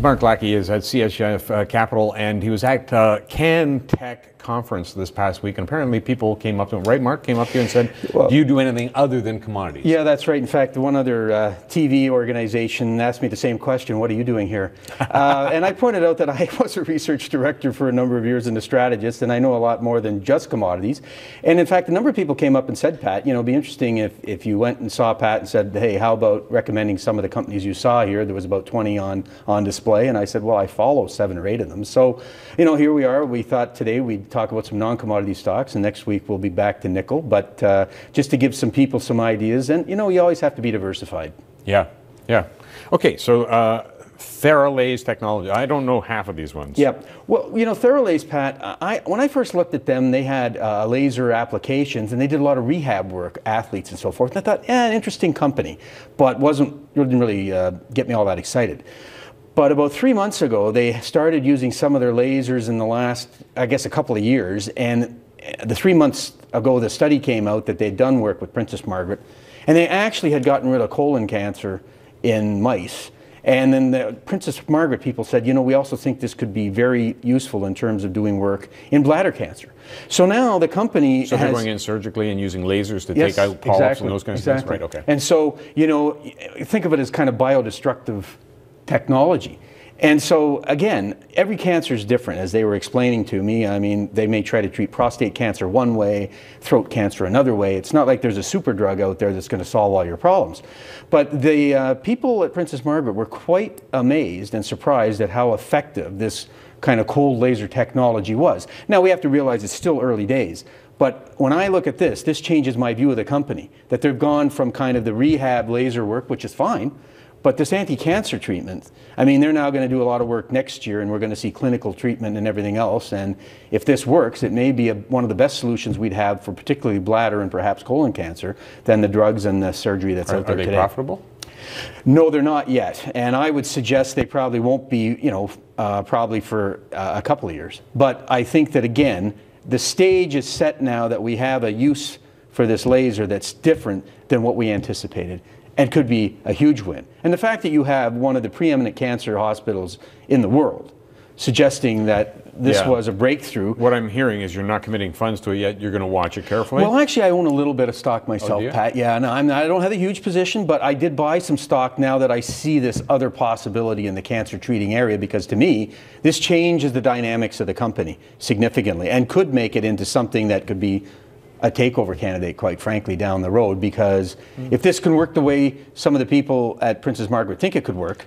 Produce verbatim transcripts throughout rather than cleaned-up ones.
Mark Lackey is at C H F uh, Capital, and he was at uh, CanTech conference this past week, and apparently people came up to him, right Mark, came up to you and said, well, do you do anything other than commodities? Yeah, that's right. In fact, one other uh, T V organization asked me the same question, what are you doing here? Uh, and I pointed out that I was a research director for a number of years and a strategist, and I know a lot more than just commodities. And in fact, a number of people came up and said, Pat, you know, it'd be interesting if, if you went and saw Pat and said, hey, how about recommending some of the companies you saw here? There was about twenty on, on display, and I said, well, I follow seven or eight of them. So, you know, here we are. We thought today we'd talk about some non-commodity stocks, and next week we'll be back to nickel, but uh, just to give some people some ideas. And you know, you always have to be diversified. Yeah, yeah. Okay, so uh, TheraLase technology. I don't know half of these ones. Yep. Well, you know, TheraLase, Pat, I, when I first looked at them, they had uh, laser applications, and they did a lot of rehab work, athletes and so forth. And I thought, eh, an interesting company, but wasn't, didn't really uh, get me all that excited. But about three months ago, they started using some of their lasers in the last, I guess, a couple of years. And the three months ago, the study came out that they'd done work with Princess Margaret. And they actually had gotten rid of colon cancer in mice. And then the Princess Margaret people said, you know, we also think this could be very useful in terms of doing work in bladder cancer. So now the company So has, they're going in surgically and using lasers to yes, take out polyps exactly, and those kinds exactly. of things? Right, okay. And so, you know, think of it as kind of biodestructive technology. And so again, every cancer is different, as they were explaining to me. I mean, they may try to treat prostate cancer one way, throat cancer another way. It's not like there's a super drug out there that's going to solve all your problems. But the uh, people at Princess Margaret were quite amazed and surprised at how effective this kind of cold laser technology was. Now, we have to realize it's still early days. But when I look at this, this changes my view of the company, that they've gone from kind of the rehab laser work, which is fine, but this anti-cancer treatment, I mean, they're now going to do a lot of work next year, and we're going to see clinical treatment and everything else. And if this works, it may be a, one of the best solutions we'd have for particularly bladder and perhaps colon cancer than the drugs and the surgery that's are, out there today. Are they profitable? No, they're not yet. And I would suggest they probably won't be, you know, uh, probably for uh, a couple of years. But I think that, again, the stage is set now that we have a use for this laser that's different than what we anticipated, and could be a huge win. And the fact that you have one of the preeminent cancer hospitals in the world suggesting that this yeah. was a breakthrough. What I'm hearing is you're not committing funds to it yet. You're going to watch it carefully. Well, actually, I own a little bit of stock myself, oh, Pat. Yeah, no, I'm not, I don't have a huge position, but I did buy some stock now that I see this other possibility in the cancer treating area, because to me, this changes the dynamics of the company significantly and could make it into something that could be a takeover candidate, quite frankly, down the road, because mm. if this can work the way some of the people at Princess Margaret think it could work,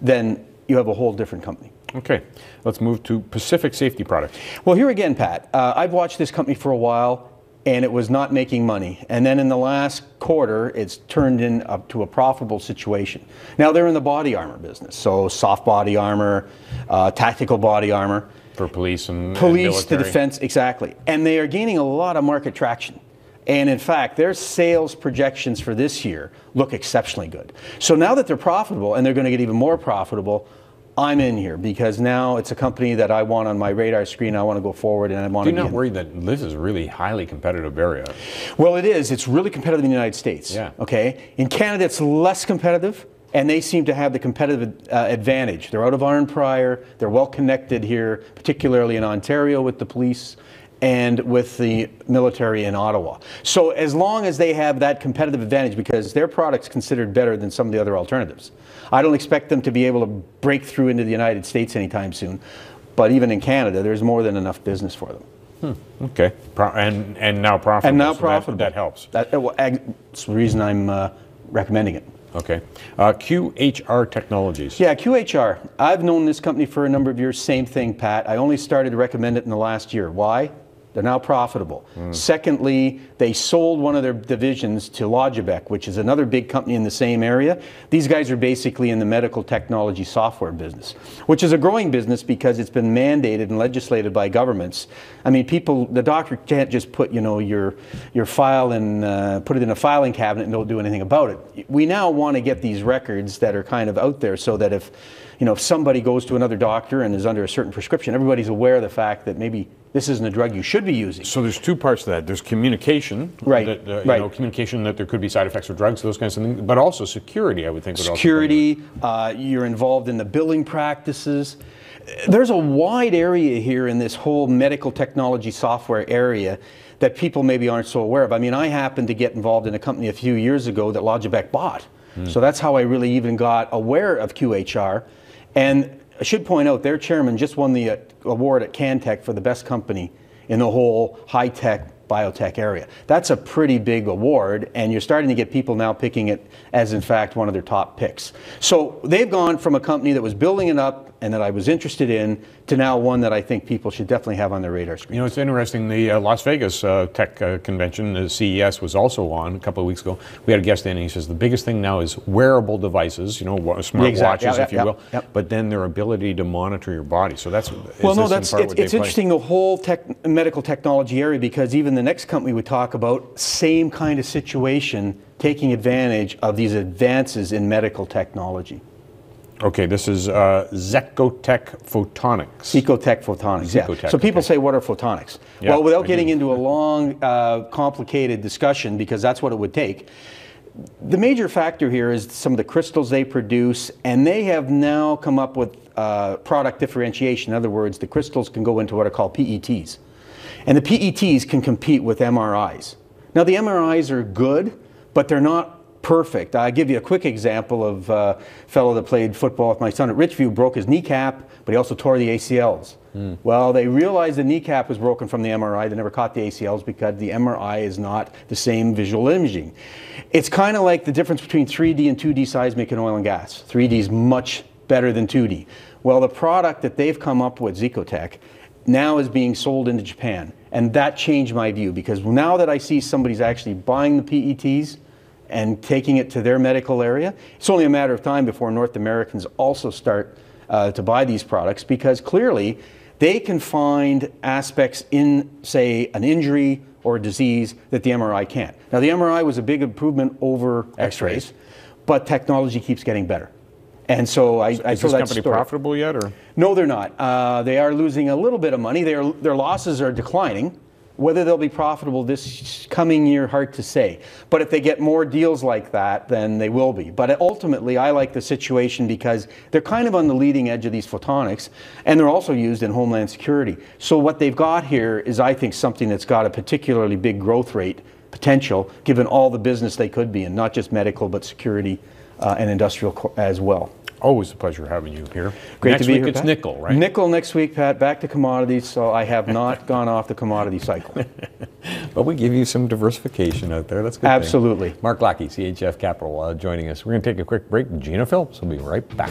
then you have a whole different company. Okay, let's move to Pacific Safety Products. Well, here again, Pat, uh, I've watched this company for a while, and it was not making money. And then in the last quarter, it's turned in up to a profitable situation. Now, they're in the body armor business, so soft body armor, uh, tactical body armor, for police and police and to defense, exactly. And they are gaining a lot of market traction. And in fact, their sales projections for this year look exceptionally good. So now that they're profitable, and they're going to get even more profitable, I'm in here, because now it's a company that I want on my radar screen. I want to go forward, and I want to be. You're not worried that this is a really highly competitive area? Well, it is. It's really competitive in the United States. Yeah. Okay. In Canada, it's less competitive, and they seem to have the competitive uh, advantage. They're out of Arnprior. They're well connected here, particularly in Ontario with the police and with the military in Ottawa. So as long as they have that competitive advantage, because their product's considered better than some of the other alternatives. I don't expect them to be able to break through into the United States anytime soon. But even in Canada, there's more than enough business for them. Hmm. Okay, Pro and, and now profitable. And now so profitable. That, that helps. That, well, that's the reason I'm uh, recommending it. Okay. Uh, Q H R Technologies. Yeah, Q H R. I've known this company for a number of years. Same thing, Pat. I only started to recommend it in the last year. Why? They're now profitable. Mm. Secondly, they sold one of their divisions to Logibec, which is another big company in the same area. These guys are basically in the medical technology software business, which is a growing business because it's been mandated and legislated by governments. I mean, people, the doctor can't just put, you know, your your file and uh, put it in a filing cabinet and don't do anything about it. We now want to get these records that are kind of out there, so that if, you know, if somebody goes to another doctor and is under a certain prescription, everybody's aware of the fact that maybe this isn't a drug you should be using. So there's two parts to that. There's communication, right? That, uh, you right. know, communication that there could be side effects or drugs, those kinds of things. But also security, I would think. Would security. Also uh, you're involved in the billing practices. There's a wide area here in this whole medical technology software area that people maybe aren't so aware of. I mean, I happened to get involved in a company a few years ago that Logibec bought. Mm. So that's how I really even got aware of Q H R. And I should point out, their chairman just won the uh, award at CanTech for the best company in the whole high-tech biotech area. That's a pretty big award, and you're starting to get people now picking it as, in fact, one of their top picks. So they've gone from a company that was building it up and that I was interested in to now one that I think people should definitely have on their radar screen. You know, it's interesting, the uh, Las Vegas uh, tech uh, convention, the C E S, was also on a couple of weeks ago. We had a guest in and he says the biggest thing now is wearable devices, you know, smart exactly. watches, yeah, if yeah, you yeah, will, yeah. but then their ability to monitor your body. So that's, well, no, that's, in part it's, what it's interesting, the whole tech, medical technology area, because even the next company we talk about, same kind of situation, taking advantage of these advances in medical technology. Okay, this is uh, Zecotek Photonics. Zecotek Photonics, yeah. Zecotek, so people okay. say, what are photonics? Yeah, well, without I getting do. into a long, uh, complicated discussion, because that's what it would take, the major factor here is some of the crystals they produce, and they have now come up with uh, product differentiation. In other words, the crystals can go into what are called P E Ts. And the P E Ts can compete with M R Is. Now, the M R Is are good, but they're not perfect. I'll give you a quick example of a fellow that played football with my son at Richview, broke his kneecap, but he also tore the A C Ls. Mm. Well, they realized the kneecap was broken from the M R I. They never caught the A C Ls because the M R I is not the same visual imaging. It's kind of like the difference between three D and two D seismic in oil and gas. three D is much better than two D. Well, the product that they've come up with, Zecotek, now is being sold into Japan. And that changed my view, because now that I see somebody's actually buying the P E Ts and taking it to their medical area, it's only a matter of time before North Americans also start uh, to buy these products, because clearly they can find aspects in, say, an injury or a disease that the M R I can't. Now, the M R I was a big improvement over X-rays, but technology keeps getting better. And so I, so I is this company story. profitable yet, or? No, they're not. Uh, they are losing a little bit of money. They are, their losses are declining. Whether they'll be profitable this coming year, hard to say. But if they get more deals like that, then they will be. But ultimately, I like the situation because they're kind of on the leading edge of these photonics, and they're also used in homeland security. So what they've got here is, I think, something that's got a particularly big growth rate potential, given all the business they could be in, not just medical, but security uh, and industrial as well. Always a pleasure having you here. Great next to be week here, it's Pat. Nickel, right? Nickel next week, Pat. Back to commodities, so I have not gone off the commodity cycle. But we give you some diversification out there. That's a good Absolutely. Thing. Mark Lackey, C H F Capital, uh, joining us. We're going to take a quick break. Gina Phillips will be right back.